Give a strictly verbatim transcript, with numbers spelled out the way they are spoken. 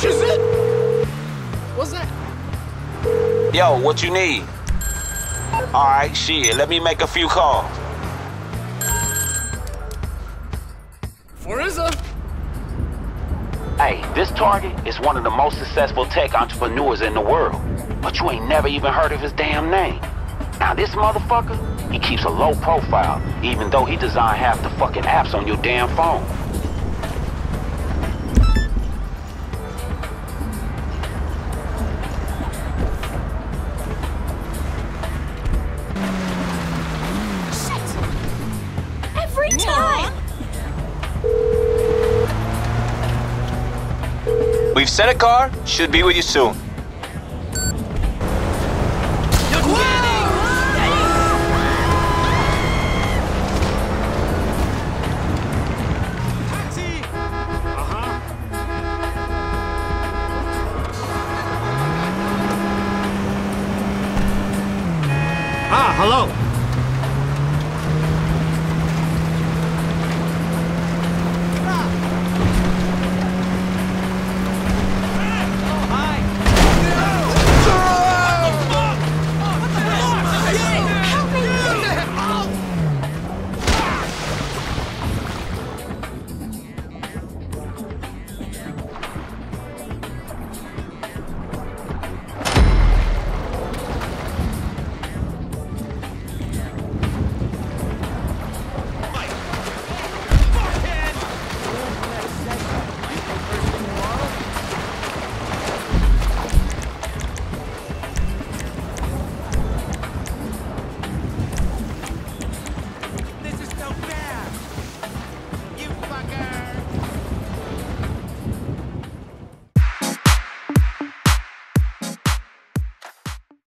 Shazit! What's that? Yo, what you need? Alright, shit, let me make a few calls. Forenza? Hey, this target is one of the most successful tech entrepreneurs in the world. But you ain't never even heard of his damn name. Now this motherfucker, he keeps a low profile, even though he designed half the fucking apps on your damn phone. We've sent a car, should be with you soon.